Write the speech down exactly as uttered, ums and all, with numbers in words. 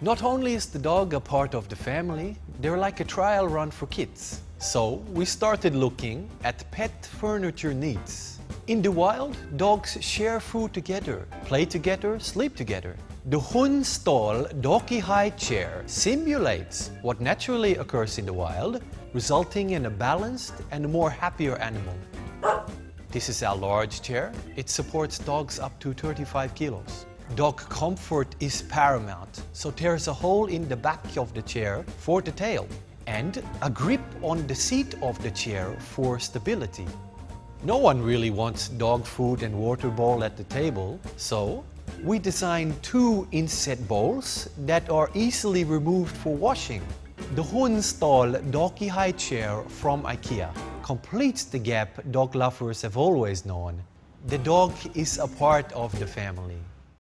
Not only is the dog a part of the family, they're like a trial run for kids. So we started looking at pet furniture needs. In the wild, dogs share food together, play together, sleep together. The Hundstol Doggy Highchair simulates what naturally occurs in the wild, resulting in a balanced and more happier animal. This is our large chair. It supports dogs up to thirty-five kilos. Dog comfort is paramount, so there's a hole in the back of the chair for the tail and a grip on the seat of the chair for stability. No one really wants dog food and water bowl at the table, so we designed two inset bowls that are easily removed for washing. The Hundstol Doggy Highchair from IKEA completes the gap dog lovers have always known. The dog is a part of the family.